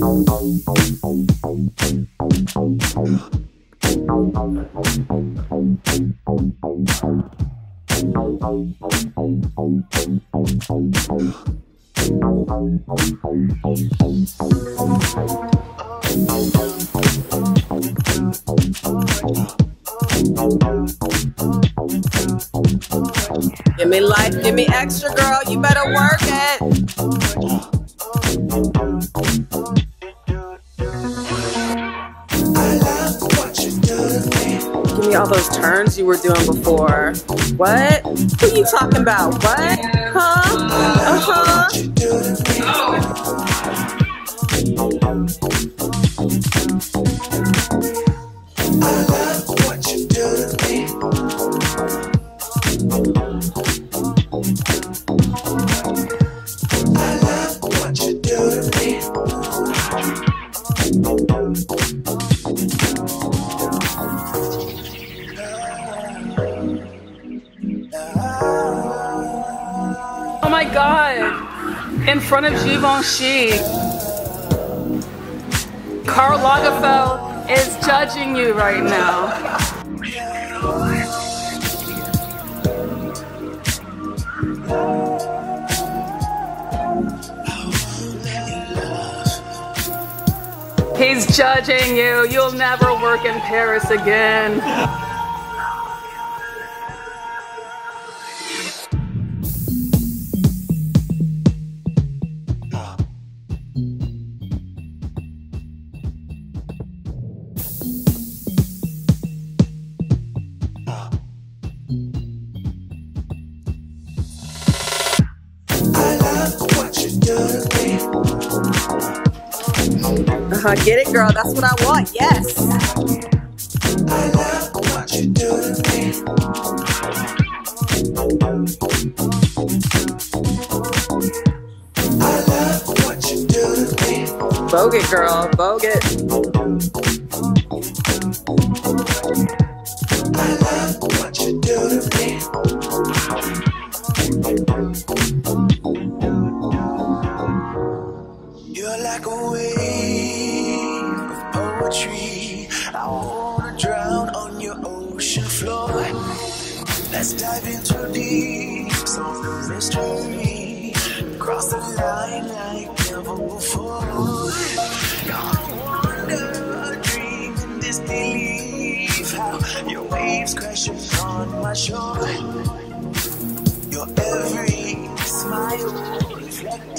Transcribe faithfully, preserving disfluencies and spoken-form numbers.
Give me life, give me extra, girl, you better work it. Give me all those turns you were doing before. What? What are you talking about? What? Huh? Oh my God, in front of Givenchy. Karl Lagerfeld is judging you right now. He's judging you. You'll never work in Paris again. Uh-huh, get it, girl. That's what I want. Yes. I love what you do to me. I love what you do to me. Vogue it, girl. Vogue it. I love what you do to me. You're like a wave. Tree. I wanna drown on your ocean floor. Let's dive into deep, solve the mystery, cross the line like never before. Gone wonder, dream in this belief, how your waves crashing on my shore. Your every smile reflects